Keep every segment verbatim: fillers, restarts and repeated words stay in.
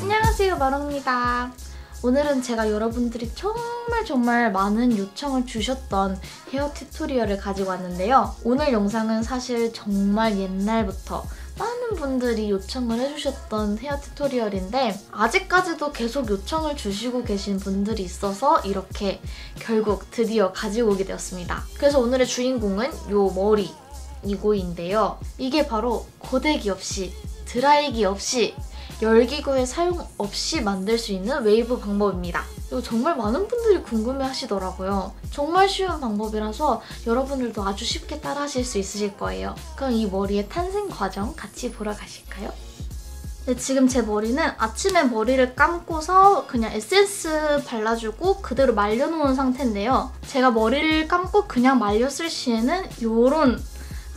안녕하세요, 마롱입니다. 오늘은 제가 여러분들이 정말 정말 많은 요청을 주셨던 헤어 튜토리얼을 가지고 왔는데요. 오늘 영상은 사실 정말 옛날부터 많은 분들이 요청을 해주셨던 헤어 튜토리얼인데 아직까지도 계속 요청을 주시고 계신 분들이 있어서 이렇게 결국 드디어 가지고 오게 되었습니다. 그래서 오늘의 주인공은 요 머리, 이고인데요. 이게 바로 고데기 없이, 드라이기 없이, 열기구의 사용 없이 만들 수 있는 웨이브 방법입니다. 이거 정말 많은 분들이 궁금해 하시더라고요. 정말 쉬운 방법이라서 여러분들도 아주 쉽게 따라 하실 수 있으실 거예요. 그럼 이 머리의 탄생 과정 같이 보러 가실까요? 네, 지금 제 머리는 아침에 머리를 감고서 그냥 에센스 발라주고 그대로 말려놓은 상태인데요. 제가 머리를 감고 그냥 말렸을 시에는 요런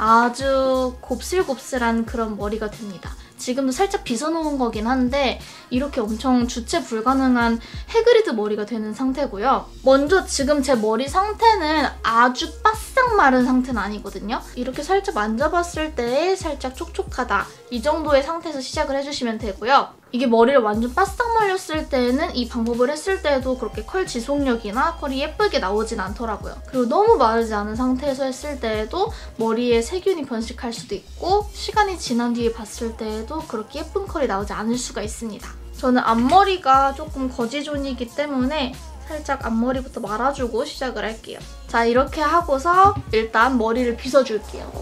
아주 곱슬곱슬한 그런 머리가 됩니다. 지금도 살짝 빗어놓은 거긴 한데 이렇게 엄청 주체 불가능한 해그리드 머리가 되는 상태고요. 먼저 지금 제 머리 상태는 아주 바싹 마른 상태는 아니거든요. 이렇게 살짝 만져봤을 때 살짝 촉촉하다, 이 정도의 상태에서 시작을 해주시면 되고요. 이게 머리를 완전 바싹 말렸을 때는 이 방법을 했을 때도 그렇게 컬 지속력이나 컬이 예쁘게 나오진 않더라고요. 그리고 너무 마르지 않은 상태에서 했을 때에도 머리에 세균이 번식할 수도 있고 시간이 지난 뒤에 봤을 때에도 그렇게 예쁜 컬이 나오지 않을 수가 있습니다. 저는 앞머리가 조금 거지존이기 때문에 살짝 앞머리부터 말아주고 시작을 할게요. 자, 이렇게 하고서 일단 머리를 빗어줄게요.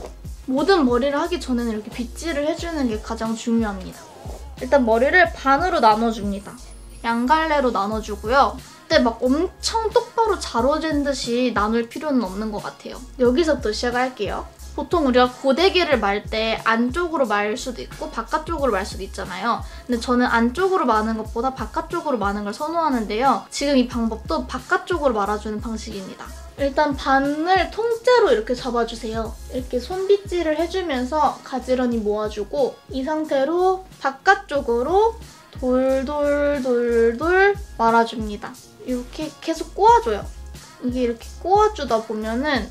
모든 머리를 하기 전에는 이렇게 빗질을 해주는 게 가장 중요합니다. 일단 머리를 반으로 나눠줍니다. 양갈래로 나눠주고요. 그때 막 엄청 똑바로 자로잰 듯이 나눌 필요는 없는 것 같아요. 여기서부터 시작할게요. 보통 우리가 고데기를 말 때 안쪽으로 말 수도 있고 바깥쪽으로 말 수도 있잖아요. 근데 저는 안쪽으로 마는 것보다 바깥쪽으로 마는 걸 선호하는데요. 지금 이 방법도 바깥쪽으로 말아주는 방식입니다. 일단 반을 통째로 이렇게 잡아주세요. 이렇게 손빗질을 해주면서 가지런히 모아주고 이 상태로 바깥쪽으로 돌돌돌돌 말아줍니다. 이렇게 계속 꼬아줘요. 이게 이렇게 꼬아주다 보면은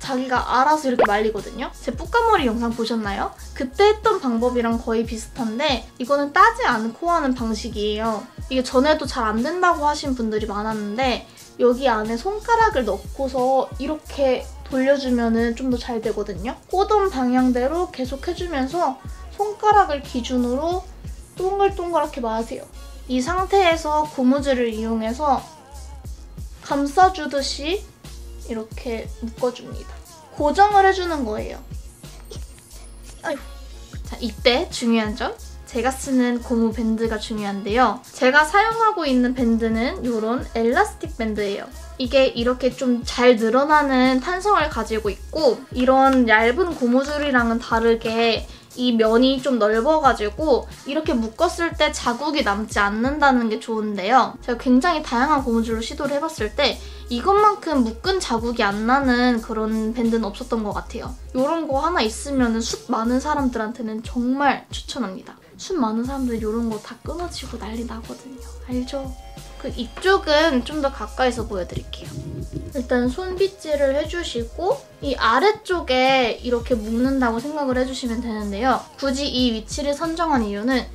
자기가 알아서 이렇게 말리거든요. 제 뿌까머리 영상 보셨나요? 그때 했던 방법이랑 거의 비슷한데 이거는 따지 않고 하는 방식이에요. 이게 전에도 잘 안 된다고 하신 분들이 많았는데 여기 안에 손가락을 넣고서 이렇게 돌려주면은 좀 더 잘 되거든요. 꼬던 방향대로 계속 해주면서 손가락을 기준으로 동글동글하게 마세요. 이 상태에서 고무줄을 이용해서 감싸주듯이 이렇게 묶어줍니다. 고정을 해주는 거예요. 아이고. 자, 이때 중요한 점. 제가 쓰는 고무 밴드가 중요한데요. 제가 사용하고 있는 밴드는 이런 엘라스틱 밴드예요. 이게 이렇게 좀 잘 늘어나는 탄성을 가지고 있고 이런 얇은 고무줄이랑은 다르게 이 면이 좀 넓어가지고 이렇게 묶었을 때 자국이 남지 않는다는 게 좋은데요. 제가 굉장히 다양한 고무줄로 시도를 해봤을 때 이것만큼 묶은 자국이 안 나는 그런 밴드는 없었던 것 같아요. 이런 거 하나 있으면 숱 많은 사람들한테는 정말 추천합니다. 숱 많은 사람들 이런 거 다 끊어지고 난리 나거든요. 알죠? 그 이쪽은 좀 더 가까이서 보여드릴게요. 일단 손빗질을 해주시고 이 아래쪽에 이렇게 묶는다고 생각을 해주시면 되는데요. 굳이 이 위치를 선정한 이유는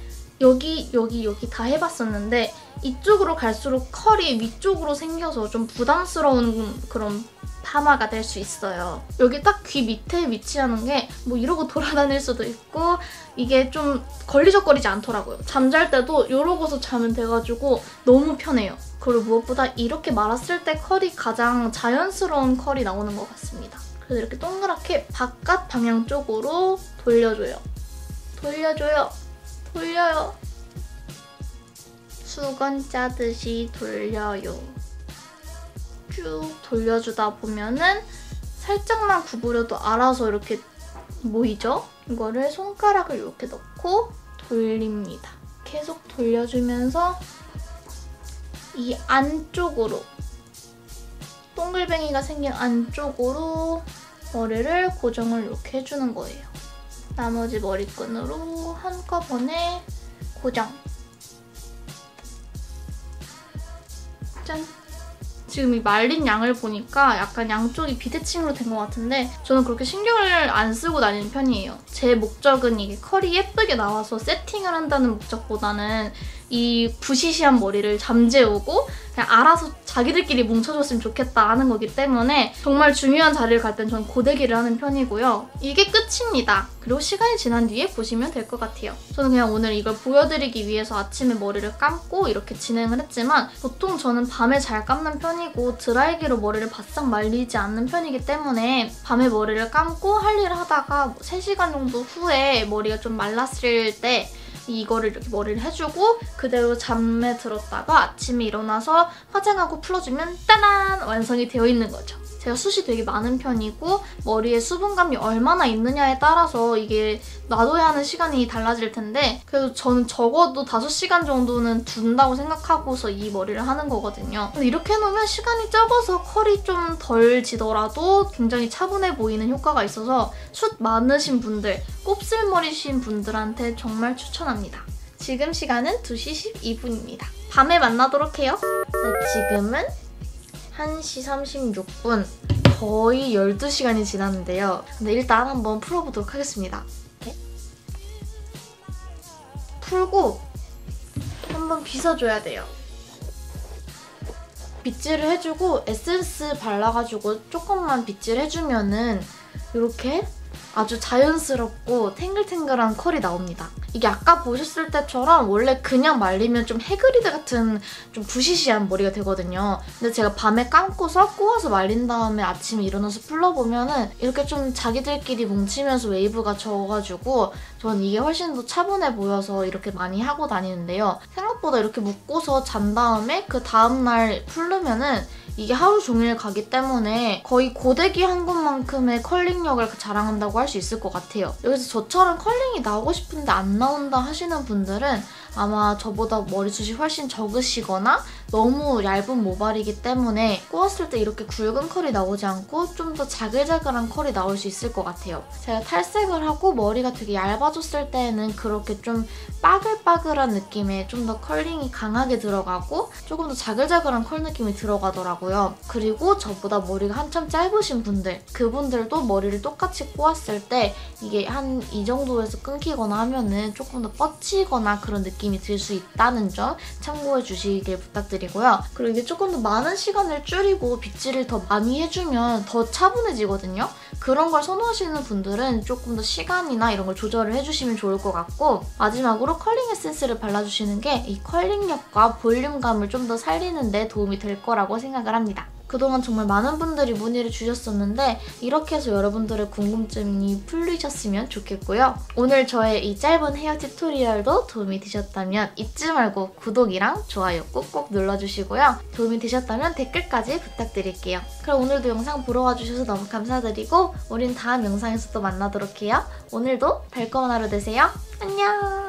여기, 여기, 여기 다 해봤었는데 이쪽으로 갈수록 컬이 위쪽으로 생겨서 좀 부담스러운 그런 파마가 될 수 있어요. 여기 딱 귀 밑에 위치하는 게 뭐 이러고 돌아다닐 수도 있고 이게 좀 걸리적거리지 않더라고요. 잠잘 때도 이러고서 자면 돼가지고 너무 편해요. 그리고 무엇보다 이렇게 말았을 때 컬이 가장 자연스러운 컬이 나오는 것 같습니다. 그래서 이렇게 동그랗게 바깥 방향 쪽으로 돌려줘요. 돌려줘요. 돌려요. 수건 짜듯이 돌려요. 쭉 돌려주다 보면은 살짝만 구부려도 알아서 이렇게 모이죠? 이거를 손가락을 이렇게 넣고 돌립니다. 계속 돌려주면서 이 안쪽으로, 동글뱅이가 생긴 안쪽으로 머리를 고정을 이렇게 해주는 거예요. 나머지 머리끈으로 한꺼번에 고정. 짠! 지금 이 말린 양을 보니까 약간 양쪽이 비대칭으로 된 것 같은데 저는 그렇게 신경을 안 쓰고 다니는 편이에요. 제 목적은 이게 컬이 예쁘게 나와서 세팅을 한다는 목적보다는 이 부시시한 머리를 잠재우고 그냥 알아서 자기들끼리 뭉쳐줬으면 좋겠다 하는 거기 때문에 정말 중요한 자리를 갈 땐 전 고데기를 하는 편이고요. 이게 끝입니다. 그리고 시간이 지난 뒤에 보시면 될 것 같아요. 저는 그냥 오늘 이걸 보여드리기 위해서 아침에 머리를 감고 이렇게 진행을 했지만 보통 저는 밤에 잘 감는 편이고 드라이기로 머리를 바싹 말리지 않는 편이기 때문에 밤에 머리를 감고 할 일을 하다가 세 시간 정도 후에 머리가 좀 말랐을 때 이거를 이렇게 머리를 해주고 그대로 잠에 들었다가 아침에 일어나서 화장하고 풀어주면 따란! 완성이 되어 있는 거죠. 제가 숱이 되게 많은 편이고 머리에 수분감이 얼마나 있느냐에 따라서 이게 놔둬야 하는 시간이 달라질 텐데 그래도 저는 적어도 다섯 시간 정도는 둔다고 생각하고서 이 머리를 하는 거거든요. 이렇게 해놓으면 시간이 적어서 컬이 좀 덜 지더라도 굉장히 차분해 보이는 효과가 있어서 숱 많으신 분들, 곱슬머리신 분들한테 정말 추천합니다. 지금 시간은 두 시 십이 분입니다. 밤에 만나도록 해요. 지금은 한 시 삼십육 분, 거의 열두 시간이 지났는데요. 근데 일단 한번 풀어보도록 하겠습니다. 이렇게 풀고 한번 빗어줘야 돼요. 빗질을 해주고 에센스 발라가지고 조금만 빗질해주면은 이렇게 아주 자연스럽고 탱글탱글한 컬이 나옵니다. 이게 아까 보셨을 때처럼 원래 그냥 말리면 좀 해그리드 같은 좀 부시시한 머리가 되거든요. 근데 제가 밤에 감고서 꼬아서 말린 다음에 아침에 일어나서 풀러보면은 이렇게 좀 자기들끼리 뭉치면서 웨이브가 적어가지고 저는 이게 훨씬 더 차분해 보여서 이렇게 많이 하고 다니는데요. 생각보다 이렇게 묶고서 잔 다음에 그 다음날 풀르면은 이게 하루 종일 가기 때문에 거의 고데기 한 것만큼의 컬링력을 자랑한다고 할 수 있을 것 같아요. 여기서 저처럼 컬링이 나오고 싶은데 안 나온다 하시는 분들은 아마 저보다 머리숱이 훨씬 적으시거나 너무 얇은 모발이기 때문에 꼬았을 때 이렇게 굵은 컬이 나오지 않고 좀 더 자글자글한 컬이 나올 수 있을 것 같아요. 제가 탈색을 하고 머리가 되게 얇아졌을 때는 그렇게 좀 빠글빠글한 느낌에 좀 더 컬링이 강하게 들어가고 조금 더 자글자글한 컬 느낌이 들어가더라고요. 그리고 저보다 머리가 한참 짧으신 분들, 그분들도 머리를 똑같이 꼬았을 때 이게 한 이 정도에서 끊기거나 하면은 조금 더 뻗치거나 그런 느낌 이 들 수 있다는 점 참고해 주시길 부탁드리고요. 그리고 이게 조금 더 많은 시간을 줄이고 빗질을 더 많이 해주면 더 차분해지거든요. 그런 걸 선호하시는 분들은 조금 더 시간이나 이런 걸 조절을 해주시면 좋을 것 같고 마지막으로 컬링 에센스를 발라주시는 게 이 컬링력과 볼륨감을 좀 더 살리는 데 도움이 될 거라고 생각을 합니다. 그동안 정말 많은 분들이 문의를 주셨었는데 이렇게 해서 여러분들의 궁금증이 풀리셨으면 좋겠고요. 오늘 저의 이 짧은 헤어 튜토리얼도 도움이 되셨다면 잊지 말고 구독이랑 좋아요 꼭꼭 눌러주시고요. 도움이 되셨다면 댓글까지 부탁드릴게요. 그럼 오늘도 영상 보러 와주셔서 너무 감사드리고 우린 다음 영상에서 또 만나도록 해요. 오늘도 달콤한 하루 되세요. 안녕!